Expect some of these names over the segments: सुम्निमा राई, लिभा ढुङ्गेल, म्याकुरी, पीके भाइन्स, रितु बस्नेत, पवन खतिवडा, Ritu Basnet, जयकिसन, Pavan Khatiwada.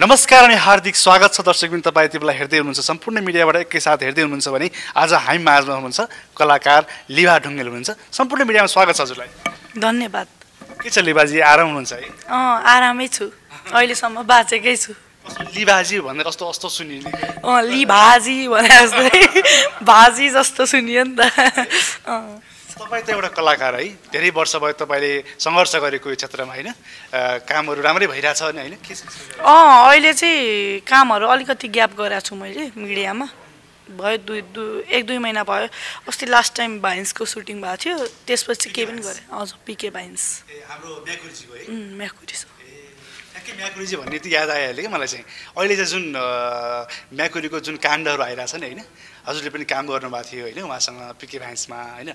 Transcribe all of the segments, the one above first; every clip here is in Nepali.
नमस्कार अनि हार्दिक स्वागत छ दर्शकबिन तपाई तिमीलाई हेर्दै हुनुहुन्छ सम्पूर्ण मिडियाबाट एकैसाथ हेर्दै हुनुहुन्छ भने आज हामी माझमा हुनुहुन्छ कलाकार लिभा ढुङ्गेल हुनुहुन्छ सम्पूर्ण मिडियामा स्वागत छ हजुरलाई धन्यवाद के छ लिभाजी आराम हुनुहुन्छ है आरामै छु अहिले सम्म बाचेकै छु लिभाजी भन्ने कस्तो अस्तो सुनियो नि लिभाजी भने जस्तै भाजी जस्तो सुनियो नि त तपाईं त एउटा कलाकार है धेरै वर्ष भयो तपाईले संघर्ष गरेको यो क्षेत्रमा हैन कामहरु राम्रै भइराछ नि हैन के सोच्नुहुन्छ अहिले चाहिँ कामहरु अलिकति ग्याप गराएको छु मैले मिडियामा भयो 1-2 महिना भयो अस्ति लास्ट टाइम भाइन्सको सुटिङ भएको थियो त्यसपछि के पनि गरे अझ पीके भाइन्स ए हाम्रो म्याकुरीजीको है म्याकुरीजी ए के म्याकुरीजी भन्ने त याद आयो अहिले के मलाई चाहिँ अहिले चाहिँ जुन म्याकुरीको जुन काण्डहरु आइराछ नि हैन हजुरले पनि काम गर्नु भएको थियो हैन उहाँसँग पीके भाइन्समा हैन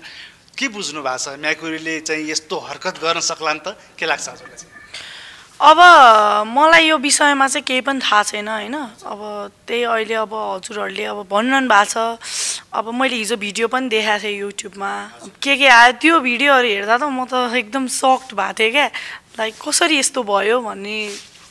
के बुझ्नु भएको छ म्याकुरीले चाहिँ यस्तो हरकत गर्न सक्ला नि त के लाग्छ हजुरलाई चाहिँ अब मलाई यो विषयमा चाहिँ केही पनि थाहा छैन हैन अब त्यही अहिले अब हजुरहरुले अब भन्नन् भएको छ अब मैले हिजो भिडियो पनि देखाएको थिए युट्युबमा के आयो त्यो भिडियोहरु हेर्दा त म त एकदम शक्ड भएको थिए के लाइक कसरी यस्तो भयो भन्ने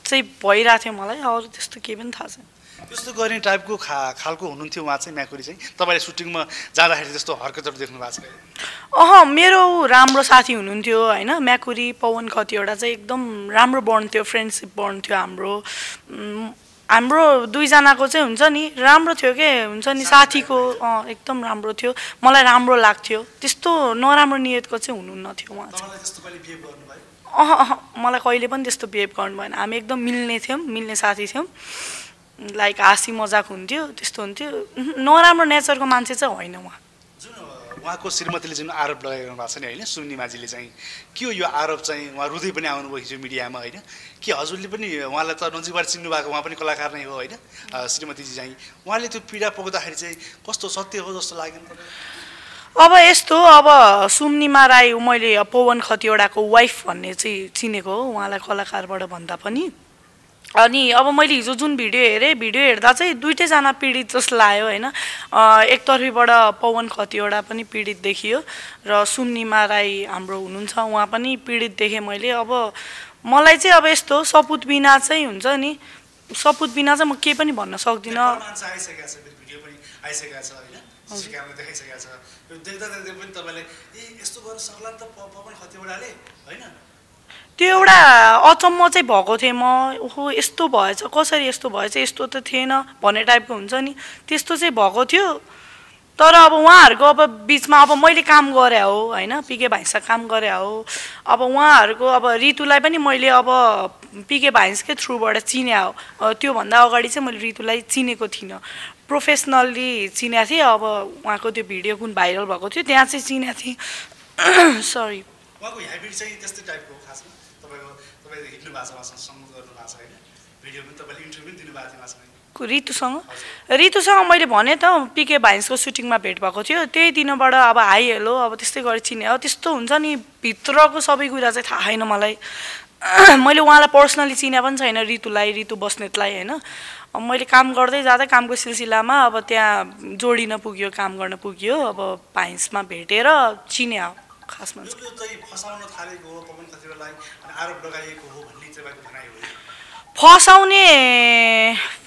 चाहिँ भइरा थियो मलाई अरु त्यस्तो केही पनि थाहा छैन त्यस्तो गर्ने टाइपको खालको हुनुहुन्थ्यो उहाँ चाहिँ म्याकुरी चाहिँ तपाईले सुटिङमा जाँदाखेरि त्यस्तो हरकतहरु देख्नु भएको छ मेरो राम्रो साथी हुनुहुन्थ्यो हैन म्याकुरी पवन खतिवडा चाहिँ एकदम राम्रो बन्ड थियो फ्रेन्डशिप बन्ड थियो हाम्रो दुई जनाको चाहिँ हुन्छ नि राम्रो थियो के हुन्छ नि साथीको एकदम राम्रो थियो मलाई राम्रो लाग्थ्यो त्यस्तो नराम्रो नियतको चाहिँ हुनुहुन्न थियो उहाँ चाहिँ त्यस्तो पहिले बिहेभ गर्नुभयो मलाई कहिले पनि त्यस्तो बिहेभ गर्नु भएन हामी एकदम मिल्ने थियौं मिल्ने साथी थियौं लाइक हाँसी मजाक हुन्थ्यो त्यस्तो हुन्थ्यो नराम्रो नेचरको मान्छे चाहिँ होइन उहाँ जुन उहाँको श्रीमतीले जुन आरोप लगाइरहनु भएको छ नि हैन सुम्निमाजीले चाहिँ के हो यो आरोप चाहिँ उहाँ रुदै पनि आउनुभयो हिजो मिडियामा हैन के हजुरले पनि उहाँलाई त नजिकबाट चिन्नु भएको उहाँ पनि कलाकार नै हो हैन श्रीमतीजी चाहिँ उहाँले त्यो पीडा पोख्दाखेरि चाहिँ कस्तो सत्य हो जस्तो लागेन अब यस्तो अब सुम्निमा राई मैले पवन खतिवडाको वाइफ भन्ने चाहिँ चिनेको हो उहाँलाई कलाकारबाट भन्दा पनि अनि अब मैले हिजो जुन भिडियो हेर्दा चाहिँ दुईटैजना पीडित जस्तो लाग्यो हैन एकतर्फीबाट पवन खतिवडा पनि पीडित देखियो र सुम्निमा राई हाम्रो हुनुहुन्छ उहाँ पनि पीडित देखे मैले अब मलाई चाहिँ अब यस्तो सबुत बिना चाहिँ हुन्छ नि सबुत बिना चाहिँ म केही पनि भन्न सक्दिन त्यो एउटा अचम्म चाहिँ भएको थिए म ओहो यस्तो भएछ कसरी यस्तो भएछ यस्तो त थिएन भन्ने टाइपको हुन्छ नि त्यस्तो चाहिँ भएको थियो तर अब उहाँहरुको अब बीचमा अब मैले काम गरे हो हैन पीके भाइसँग काम गरे हो अब उहाँहरुको अब रितुलाई पनि मैले अब पीके भाइसकै थ्रुबाट चिने हो त्यो भन्दा अगाडि चाहिँ मैले रितुलाई चिनेको थिइनँ प्रोफेसनल्ली चिनेको थिए अब उहाँको त्यो भिडियो कुन भाइरल भएको थियो त्यहाँ चाहिँ चिनेको थिए सरी उहाँको ह्याबिट चाहिँ त्यस्तो टाइपको खासमा रितुसँग मैले भने त पीके भाइन्सको सुटिङमा भेट भएको थियो त्यही दिनबाट अब हाई हेलो अब त्यस्तै गरी चिने हो त्यस्तो हुन्छ नि भित्रको सबै कुरा चाहिँ थाहा छैन मलाई मैले उहाँलाई पर्सनली चिने पनि छैन रितुलाई रितु बस्नेतलाई हैन मैले काम गर्दै जाँदा कामको सिलसिलामा अब त्यहाँ जोडिन पुग्यो काम गर्न पुग्यो अब भाइन्समा भेटेर चिने हो खासमा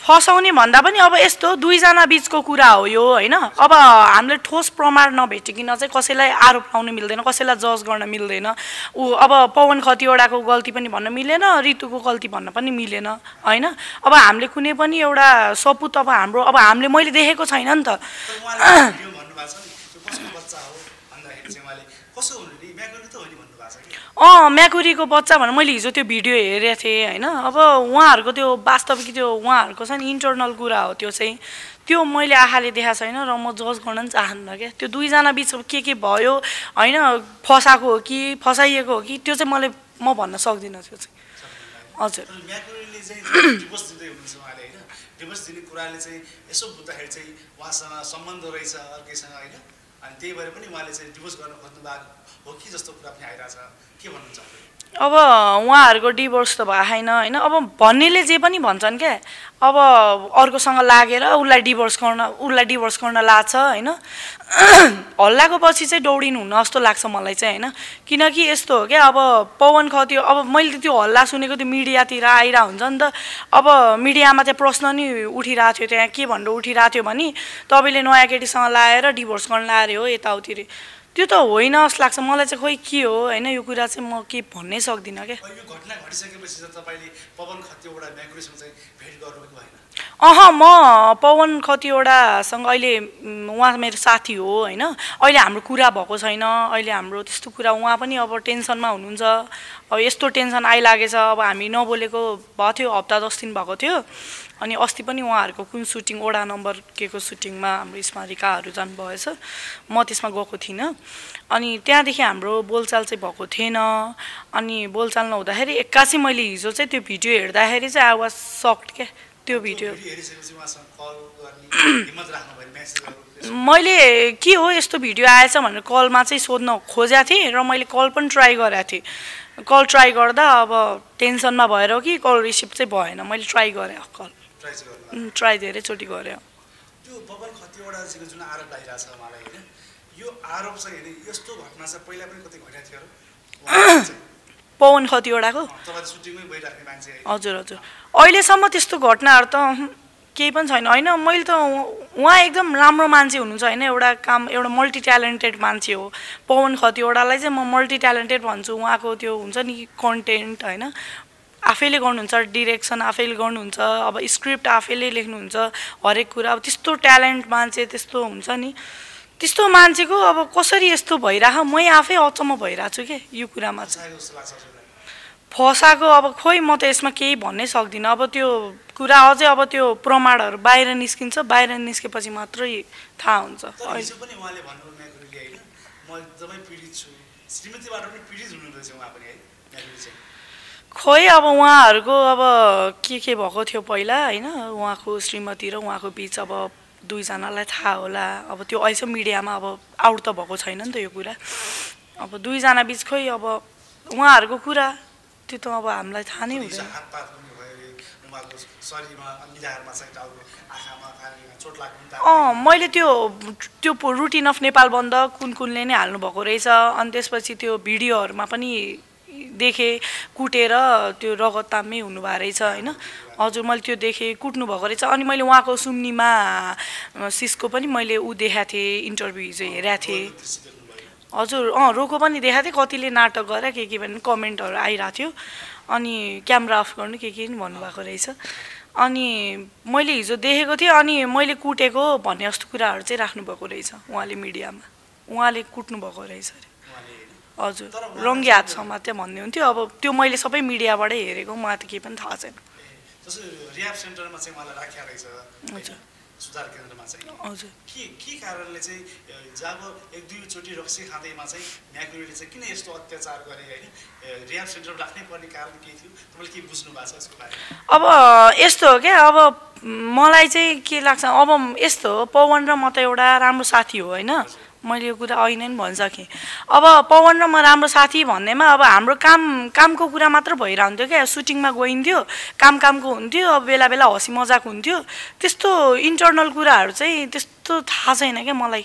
फसाउने भन्दा पनि अब यस्तो दुईजना बीचको कुरा हो यो हैन अब हामीले ठोस प्रमाण नभेटिकिन चाहिँ कसैलाई आरोप लाउन मिल्दैन कसैलाई जज गर्न मिल्दैन अब पवन खतिवडाको गल्ती पनि भन्न मिलेन रितुको गल्ती भन्न पनि मिलेन हैन अब हामीले कुनै पनि एउटा सबुत अब हाम्रो अब हामीले मैले देखेको छैन नि त म्याकुरीको बच्चा भनेर मैले हिजो त्यो भिडियो हेरेको थिएँ हैन अब उहाँहरुको त्यो वास्तविक त्यो उहाँहरुको छ नि इन्टर्नल कुरा हो त्यो चाहिँ त्यो मैले आँखाले देखाएको छैन र म जज गर्न चाहन्न के त्यो दुईजना बीच के भयो हैन फसाएको हो कि फसाइएको हो कि त्यो चाहिँ म भन्न सक्दिन त्यो चाहिँ हजुर म्याकुरीले चाहिँ डिभोर्स दिदै हुनुहुन्छ उहाँले हैन डिभोर्स दिने कुराले चाहिँ यसो बुझ्दाखेरि चाहिँ उहाँसँग सम्बन्ध रहेछ अर्कैसँग हैन अनि त्यही भएर पनि उहाँले चाहिँ डिभोर्स गर्न खोज्नु भएको हो कि जस्तो कुरा पनि आइरा छ के भन्नुहुन्छ अब उहाँहरुको डिभोर्स त भए हैन हैन अब भन्नेले जे पनि भन्छन् के अब अर्कोसँग लागेर उलाई डिभोर्स गर्न लाग्छ हैन हल्लाको पछि चाहिँ दौडिनु हुन जस्तो लाग्छ मलाई चाहिँ हैन किनकि यस्तो हो के अब पवन खतिवडा अब मैले त्यो हल्ला सुनेको त्यो मिडियातिर आइरा हुन्छ नि त अब मिडियामा चाहिँ प्रश्न नि उठिराथ्यो त्यहाँ के भन्दै उठिराथ्यो भनी तपाईले नयाँ केटीसँग लाएर डिभोर्स गर्न लारे हो यताउति रे त्यो त होइन जस्तो लाग्छ मलाई चाहिँ खोइ के हो हैन यो कुरा चाहिँ म के भन्नै सक्दिन के यो घटना घटिसकेपछि त तपाईले पवन खतिवडा ब्याङ्कुसँग चाहिँ भेट गर्नुभएको हैन म पवन खतिवडा सँग अहिले उहाँ मेरो साथी हो हैन अहिले हाम्रो कुरा भएको छैन अहिले हाम्रो त्यस्तो कुरा उहाँ पनि अब टेन्सनमा हुनुहुन्छ अब यस्तो टेन्सन आइलागेछ अब हामी नबोलेको भथ्यो हप्ता 10 दिन भएको थियो अनि अस्ति पनि उहाँहरुको कुन सुटिङ ओडा नम्बर केको सुटिङमा हाम्रो स्मरिकाहरु जान भएछ म त्यसमा गएको थिन अनि त्यहाँदेखि हाम्रो बोलचाल चाहिँ भएको थिएन अनि बोलचाल नहुँदाखेरि एक्कासी मैले हिजो चाहिँ त्यो भिडियो हेर्दाखेरि चाहिँ आवाज सक्ट के त्यो भिडियो हेरिसकेपछि उहाँसँग कल गर्ने हिम्मत राख्नु भएन मेसेज मैले के हो यस्तो भिडियो आएछ भनेर कलमा चाहिँ सोध्न खोजेको थिए र मैले कल पनि ट्राई गरेको थिए कल ट्राई गर्दा अब टेन्सनमा भएर हो कि कल रिसिभ चाहिँ भएन मैले ट्राई गरे कल ट्राई धेरै चोटी गरे त्यो पवन खतिवडा जीको जुन आरोप लागिराछ मलाई हैन यो आरोप चाहिँ हैन यस्तो घटना चाहिँ पहिला पनि कतै घटेको थियो र पवन खतिवडाको हजुर हजुर अहिलेसम्म त्यस्तो घटनाहरु त केही पनि छैन हैन मैले त उहाँ एकदम राम्रो मान्छे हुनुहुन्छ हैन एउटा काम एउटा मल्टी ट्यालेन्टेड मान्छे हो पवन खतिवडालाई चाहिँ म मल्टी ट्यालेन्टेड भन्छु उहाँको त्यो हुन्छ नि कन्टेन्ट हैन आफैले गर्नुहुन्छ डाइरेक्सन आफैले गर्नुहुन्छ अब स्क्रिप्ट आफैले लेख्नुहुन्छ हरेक कुरा अब त्यस्तो ट्यालेन्ट मान्छे त्यस्तो हुन्छ नि त्यस्तो मान्छेको अब कसरी यस्तो भइराछ म आफै अचम्म भइराछु के यो कुरामा चाहिँ फसाको अब खोइ म त यसमा केही भन्नै सक्दिन अब त्यो कुरा अझै अब त्यो प्रमाणहरु बाहिर निस्किन्छ बाहिर निस्केपछि मात्रै थाहा हुन्छ अहिले पनि उहाँले भन्नुभएको कुराले हैन म जमै पीडित छु श्रीमतीबाट पनि पीडित हुनुहुन्छ उहाँ पनि है खोइ अब उहाँहरुको अब के भएको थियो पहिला हैन उहाँको श्रीमती र उहाँको बीच अब दुई जनालाई थाहा होला अब त्यो अहिले मिडियामा अब आउट त भएको छैन नि त यो कुरा अब दुई जना बीच खोइ अब उहाँहरुको कुरा त्यो त अब हामीलाई थाहा नै हुन्छ मैले त्यो त्यो रुटिन अफ नेपाल बन्द कुनले नै हाल्नु भएको रहेछ अनि त्यसपछि त्यो भिडियोहरुमा पनि देखे कुटेर त्यो रगत तामै हुनु भा रहेछ हैन हजुर मैले त्यो देखे कुट्नु भएको रहेछ अनि मैले उहाँको सुम्निमा सिसको पनि मैले उ देखाथे इन्टरभ्यु हिजो हेराथे हजुर रोको पनि देखाथे कतिले नाटक गरे के भन्नु कमेन्टहरु आइरा थियो अनि क्यामेरा अफ गर्नु के भन्नु भएको रहेछ अनि मैले हिजो देखेको थिए अनि मैले कुटेको भन्ने जस्तो कुराहरु चाहिँ राख्नु भएको रहेछ उहाँले मिडियामा उहाँले कुट्नु भएको रहेछ हजुर रंगी हात समाते भन्ने हुन्थ्यो अब त्यो मैले सबै मिडियाबाट हेरेको म त के पनि थाहा छैन जस्तो रियाब सेन्टरमा चाहिँ मलाई राख्या रहेछ हजुर सुधार केन्द्रमा चाहिँ हजुर के कारणले चाहिँ जब एक दुई चोटी रक्सी खाँदैमा चाहिँ म्याकुरीले चाहिँ किन यस्तो अत्याचार गरे हैन रियाब सेन्टरमा राख्नै पर्ने कारण के थियो तपाईले के बुझ्नु भएको छ यसको बारेमा अब यस्तो हो के अब मलाई चाहिँ के लाग्छ अब यस्तो पवन र म त एउटा राम्रो साथी हो हैन मैले यो कुरा अहिले नै भनिसकेँ अब पवन र म राम्रो साथी भन्नेमा अब हाम्रो कामको कुरा मात्र भइरहन्थ्यो क्या सुटिङमा गइन्थ्यो कामको हुन्थ्यो अब बेला बेला हँसी मजाक हुन्थ्यो त्यस्तो इन्टर्नल कुराहरु चाहिँ त्यस्तो थाहा छैन के मलाई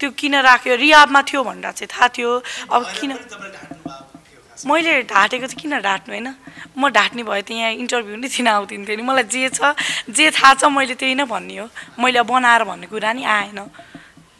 त्यो किन राख्यो रियाबमा थियो भन्दा चाहिँ थाहा थियो अब किन मैले ढाटेको चाहिँ किन ढाट्नु हैन म ढाट्ने भए त यहाँ इन्टरभ्यु नै थिन आउँदिन्थ्यो नि मलाई जे थाहा छ मैले त्यही नै भन्ने हो मैले बनाएर भन्ने कुरा नि आएन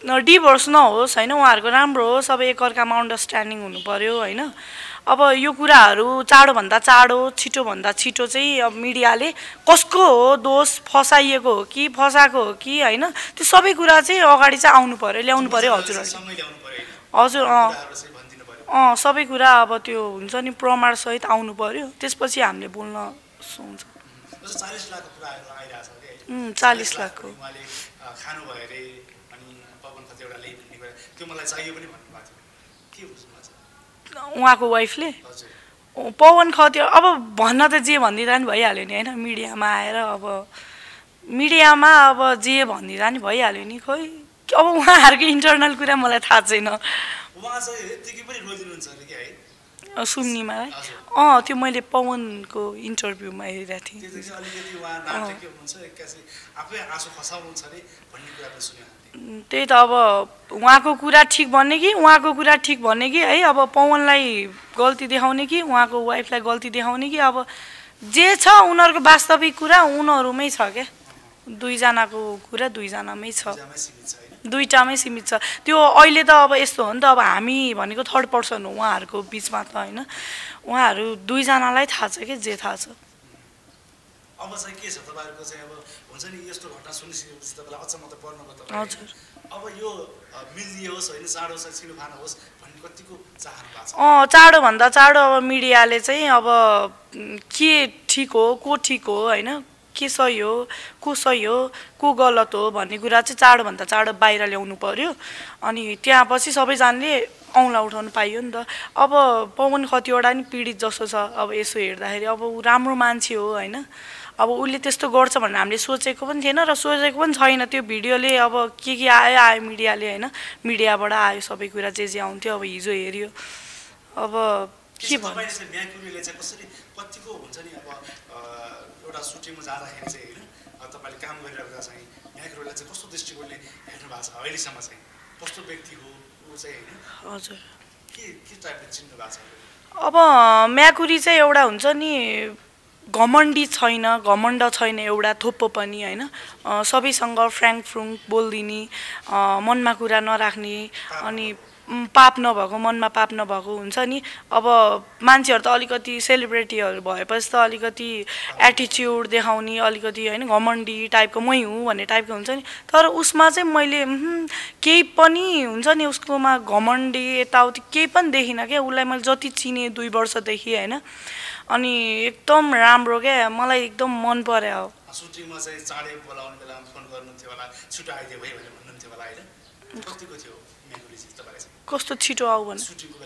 डिभोर्स नहोस् हैन उहाँहरुको राम्रो हो सबै एकअर्कामा अन्डरस्ट्यान्डिङ हुनु पर्यो हैन अब यो कुराहरु चाँडो भन्दा चाँडो छिटो भन्दा छिटो चाहिँ अब मिडियाले कसको हो दोष फसाइएको हो कि फसाको हो कि हैन त्यो सबै कुरा चाहिँ अगाडि चाहिँ आउनु पर्यो ल्याउनु पर्यो हजुर हजुर हजुर सबै कुरा अब त्यो हुन्छ नि प्रमाण सहित आउनु पर्यो त्यसपछि हामीले बोल्न सोच्छ 40 लाखको कुराहरु आइराछन् के 40 लाखको उहाँले खानु भयो रे अनि पवन खतिवडाले भन्ने कुरा त्यो मलाई चाहियो पनि भन्नु भएको थियो के हुन्छ उहाँको वाइफले पवन खतिवडा अब भन्न त जे भन्दिरा नि भइहाल्यो नि हैन मिडियामा आएर अब मिडियामा अब जे भन्दिरा नि भइहाल्यो नि खोइ अब उहाँहरुको इन्टर्नल कुरा मलाई थाहा छैन सुम्निमा है त्यो मैले पवनको इन्टरभ्युमा हेरेको थिएँ त्यही त अब उहाँको कुरा ठीक भन्ने कि है अब पवनलाई गल्ती देखाउने कि उहाँको वाइफलाई गल्ती देखाउने कि अब जे छ उनीहरुको वास्तविक कुरा उनीहरुमै छ के दुईजनाको कुरा दुईजनामै छ दुईटामै सीमित छ त्यो अहिले त अब यस्तो हो नि त अब हामी भनेको थर्ड पर्सन हो उहाँहरुको बीचमा त हैन उहाँहरु दुई जनालाई थाहा छ के जे थाहा छ अब चाहिँ के छ तपाईहरुको चाहिँ अब हुन्छ नि यस्तो घटना सुनिसकेपछि तपाईलाई अचम्म त पर्न भयो तपाईहरु अब यो मिल्दिए होस् हैन चाडो सचिनु खान होस् भन्ने कतिको चाहना भएको छ चाडो भन्दा चाडो अब मिडियाले चाहिँ अब के ठीक हो को ठीक हो हैन के सही हो को गलत हो भन्ने कुरा चाहिँ चाडो भन्दा चाडो बाहिर ल्याउनु पर्यो अनि त्यसपछि सबैजनाले औँला उठाउन पाइयो नि त अब पवन खतिवडा नि पीडित जस्तो छ अब यसो हेर्दाखेरि अब उ राम्रो मान्छे हो हैन अब उले त्यस्तो गर्छ भन्ने हामीले सोचेको पनि थिएन र सोचेको पनि छैन त्यो भिडियोले अब के आयो आयो मिडियाले हैन मिडियाबाट आयो सबै कुरा जे जे आउँथ्यो अब हिजो हेरियो अब के भन्नु म्याकुरीले चाहिँ कसरी कतिको हुन्छ नि अब एउटा सुटिङमा जाँदाखेरि चाहिँ हैन तपाईले काम गरिरहेको चाहिँ म्याकुरीले चाहिँ कस्तो दृष्टिकोणले हेर्नु भएको छ अहिले सम्म चाहिँ कस्तो व्यक्ति हो उ चाहिँ हैन हजुर के टाइपले चिन्नु भएको छ अब म्याकुरी चाहिँ एउटा हुन्छ नि घमण्डी छैन घमण्ड छैन एउटा थोप्पो पनि हैन सबैसँग फ्रैंक फ्रुंक बोल्दिनी मनमा कुरा नराख्ने अनि पाप नभएको मनमा पाप नभएको हुन्छ नि अब मान्छेहरु त अलिकति सेलिब्रिटीहरु भएपछि त अलिकति एटिट्युड देखाउने अलिकति हैन घमण्डी टाइपको मै हुँ भन्ने टाइपको हुन्छ नि तर उसमा चाहिँ मैले केही पनि हुन्छ नि उसकोमा घमण्डी यताउति केही पनि देखिन के उलाई मैले जति चिने 2 वर्षदेखि हैन अनि एकदम राम्रो के मलाई एकदम मन पर्यो सुटिङमा चाहिँ चाँडै बोलाउने बेलामा फोन गर्नु थियो होला छिटो आइदिए भए भनेर भन्नु थियो होला हैन कतिको थियो कस्तो छिटो आउ भने सुटिङको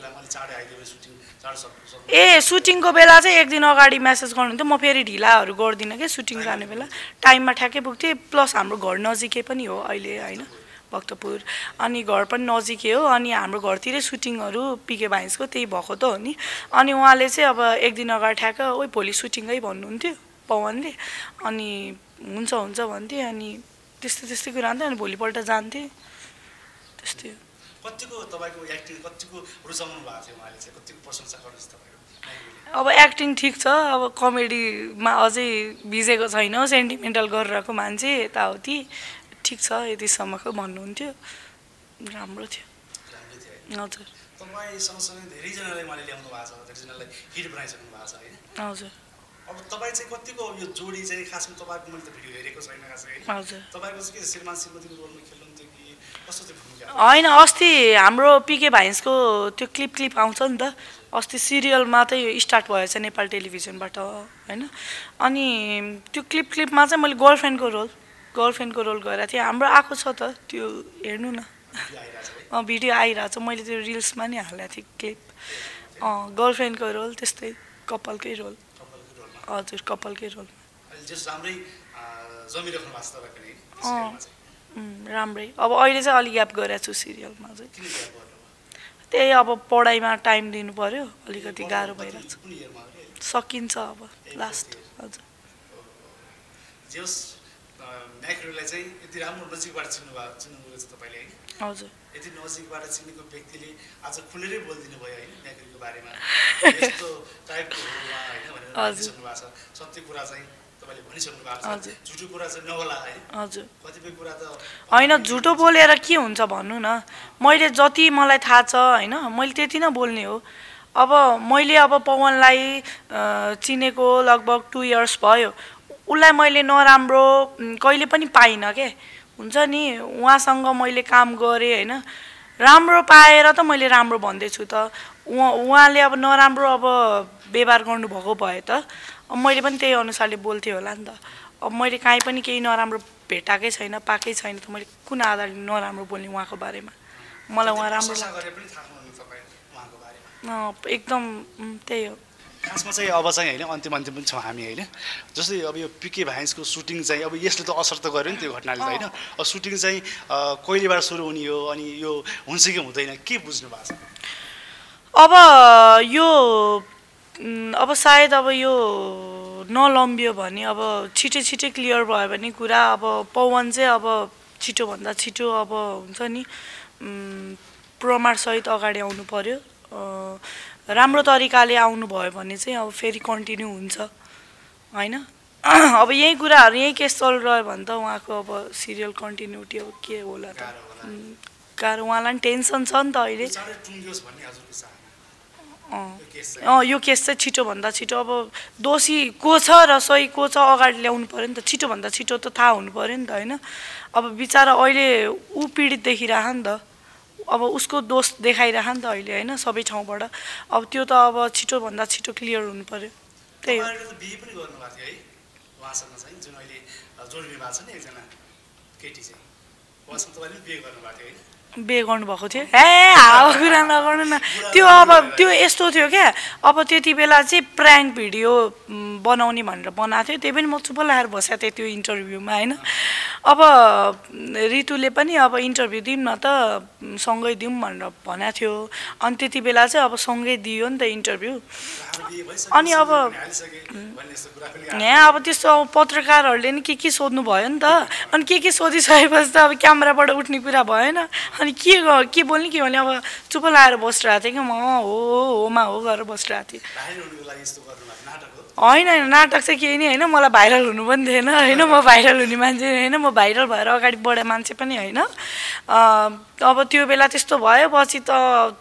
बेला चाहिँ एक दिन अगाडि मेसेज गर्नुहुन्थ्यो म फेरि ढिलाहरु गर्दिन के सुटिङ जाने बेला टाइममा ठ्याक्कै पुग्थे प्लस हाम्रो घर नजिकै पनि हो अहिले हैन भक्तपुर अनि घर पनि नजिकै हो अनि हाम्रो घरतिरै सुटिङहरु पिके भाइसको त्यही भएको त हो नि अनि उहाँले चाहिँ अब एक दिन अगाडि ठ्याक्कै ओइ भोलि सुटिङै भन्नुहुन्थ्यो पवनले अनि हुन्छ हुन्छ भन्थे अनि त्यस्तै कुरा हुन्थ्यो अनि भोलिपल्ट जान्थे त्यस्तै हो अब एक्टिङ ठीक छ अब कमेडीमा अझै भिजेको छैन सेन्टिमेन्टल गरिरहेको मान्छे यताउति ठीक छ यतिसम्मको भन्नुहुन्थ्यो राम्रो थियो हजुर तपाई सँगसँगै धेरै जनालाई मैले ल्याउनु भएको छ धेरै जनालाई हिट बनाइसक्नु भएको छ हैन हजुर अब तपाई चाहिँ कतिको यो जोडी चाहिँ खासमा तपाईको मैले त भिडियो हेरेको छैन खासै हजुर तपाईको के श्रीमान श्रीमतीको रोलमा खेल्नुहुन्थ्यो कि हैन अस्ति हाम्रो पीके भाइसको त्यो क्लिप आउँछ नि त अस्ति सिरियलमा चाहिँ स्टार्ट भएछ नेपाल टेलिभिजनबाट हैन अनि त्यो क्लिपमा चाहिँ मैले गर्लफ्रेन्डको रोल गरेको थिएँ हाम्रो आको छ त त्यो हेर्नु न भिडियो आइराछ मैले त्यो रिल्समा नि हालेको थिएँ क्लिप गर्लफ्रेन्डको रोल त्यस्तै कपालकै रोल हजुर कपालकै रोल राम्रै अब अहिले चाहिँ अलि ग्याप गरेछु सिरियलमा चाहिँ त्यही अब पढाइमा टाइम दिनु पर्यो अलिकति गाह्रो भइराछ सकिन्छ अब लास्ट हजुर जस म्याकुरीलाई चाहिँ यति राम्रो नजिकबाट चिन्नुभएको छ तपाईले हैन हजुर यति नजिकबाट चिनेको व्यक्तिले आज खुलेरै बोल्दिनु भयो हैन म्याकुरीको बारेमा यस्तो टाइपको होला हैन भनेर भन्नु भएको छ सत्य कुरा चाहिँ हैन झुटो बोलेर के हुन्छ भन्नु न मैले जति मलाई थाहा छ हैन मैले त्यति नै बोल्ने हो अब मैले अब पवनलाई चिनेको लगभग 2 इयर्स भयो उलाई मैले नराम्रो कहिले पनि पाइन के हुन्छ नि उहाँसँग मैले काम गरे हैन राम्रो पाएर त मैले राम्रो भन्दै छु त उहाँले अब नराम्रो अब व्यवहार गर्नु भएको भए त मैले पनि त्यही अनुसारले बोल्थे होला नि त अब मैले काई पनि केही नराम्रो भेटाकै छैन पाकै छैन त मैले कुन आधारले नराम्रो बोल्ने उहाँको बारेमा मलाई उहाँ राम्रो गरे पनि थाहा हुनु तपाईले उहाँको बारेमा एकदम त्यही हो खासमा चाहिँ अब चाहिँ हैन अन्तिम पनि छौ हामी हैन जस्तै अब यो पीके भाइन्सको सुटिङ चाहिँ अब यसले त असर त गर्यो नि त्यो घटनाले त हैन अब सुटिङ चाहिँ कहिलेबाट सुरु हुने हो अनि यो हुन्छ कि हुँदैन के बुझ्नु भएको छ अब सायद अब यो नलम्बियो भने अब छिटो छिटो क्लियर भयो भने कुरा अब पवन चाहिँ अब छिटो भन्दा छिटो अब हुन्छ नि प्रमाण सहित अगाडि आउनु पर्यो राम्रो तरिकाले आउनु भयो भने चाहिँ अब फेरि कन्टिन्यू हुन्छ हैन अब यही कुराहरु यही केस चल रह्यो भने त उहाँको अब सिरियल कन्टिन्युटी हो के होला त कार उहाँलाई टेन्सन छ नि त अहिले यो केस चाहिँ छिटो भन्दा छिटो अब दोषी को छ र सही को छ अगाडि ल्याउनु पर्यो नि त छिटो भन्दा छिटो त थाहा हुनु पर्यो नि त हैन अब बिचारा अहिले उ पीडित देखिरहा नि त अब उसको दोष देखाइरहा नि त अहिले हैन सबै ठाउँबाट अब त्यो त अब छिटो भन्दा छिटो क्लियर हुनु पर्यो त्यही हो अहिले त बिहे पनि गर्नु भएको थियो है उहाँसँग चाहिँ जुन अहिले जोडिनु भएको छ नि एकजना केटी चाहिँ उहाँसँग त पनि बिहे गर्नु भएको थियो हैन बिहे गर्नु भएको थियो ए हावा कुरा नगर्नु न त्यो अब त्यो यस्तो थियो के अब त्यति बेला चाहिँ प्रांक भिडियो बनाउने भनेर बनाएको थियो त्यही पनि म चुप लाएर बसेको थिएँ त्यो इन्टरभ्युमा हैन अब रितुले पनि अब इन्टरभ्यु दिम न त सँगै दिम भनेर भन्या थियो अनि त्यति बेला चाहिँ अब सँगै दियो नि त इन्टरभ्यु अनि अब यहाँ अब त्यस्तो अब पत्रकारहरूले नि के सोध्नु भयो नि त अनि के सोधिसकेपछि त अब क्यामेराबाट उठ्ने कुरा भएन अनि के बोल्ने के भने अब चुप लाएर बसिरहेको थिएँ कि म होमा हो गरेर बसिरहेको थिएँ हैन नाटक चाहिँ केही नि हैन मलाई भाइरल हुनु पनि थिएन हैन म भाइरल हुने मान्छे हैन म भाइरल भएर अगाडि बढे मान्छे पनि हैन अब त्यो बेला त्यस्तो भयो पछि त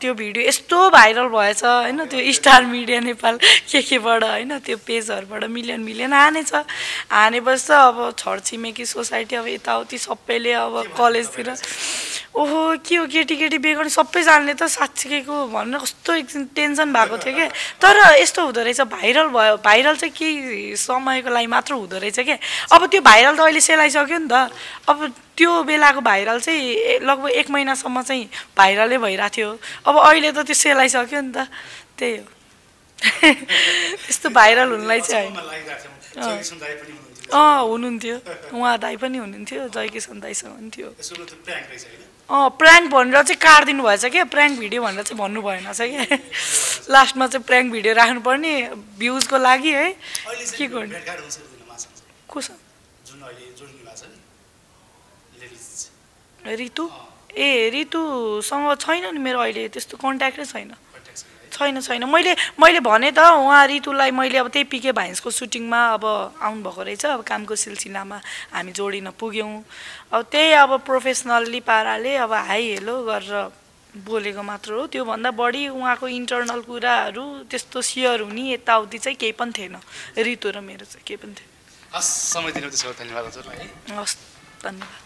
त्यो भिडियो यस्तो भाइरल भएछ हैन त्यो स्टार मिडिया नेपाल के बाट हैन त्यो पेजहरुबाट मिलियन आनेछ आनेपछि त अब छरछिमेकी सोसाइटी अब यताउति सबैले अब कलेजतिर ओहो के हो केटी बेगर्ने सबैजनाले त साच्चैको भन्नु कस्तो एकछिन टेन्सन भएको थियो के तर यस्तो हुँदो रहेछ भाइरल भयो भाइरल चाहिँ केही समयको लागि मात्र हुँदो रहेछ के अब त्यो भाइरल त अहिले सेलाइसक्यो नि त अब त्यो बेलाको भाइरल चाहिँ लगभग एक महिनासम्म चाहिँ भाइरलै भइरहेको थियो अब अहिले त त्यो सेलाइसक्यो नि त त्यही हो यस्तो भाइरल हुनलाई चाहिँ हुनुहुन्थ्यो उहाँ दाइ पनि हुनुहुन्थ्यो जयकिसन दाइसँग पनि थियो प्राङ्क भनेर चाहिँ काटिदिनु भएछ क्या प्राङ्क भिडियो भनेर चाहिँ भन्नु भएन छ क्या लास्टमा चाहिँ प्राङ्क भिडियो राख्नुपर्ने भ्युजको लागि है के गर्ने कसो रितु रितुसँग छैन नि मेरो अहिले त्यस्तो कन्ट्याक्टै छैन मैले भने त उहाँ रितुलाई मैले अब त्यही पीके भाइन्सको सुटिङमा अब आउनुभएको रहेछ अब कामको सिलसिलामा हामी जोडिन पुग्यौँ अब त्यही अब प्रोफेसनल्ली पाराले अब हाई हेलो गरेर बोलेको मात्र हो त्योभन्दा बढी उहाँको इन्टर्नल कुराहरू त्यस्तो सेयर हुने यताउति चाहिँ केही पनि थिएन रितु र मेरो चाहिँ केही पनि थिएन हस् समय दिनुभयो त्यसको धन्यवाद हजुरलाई हस् धन्यवाद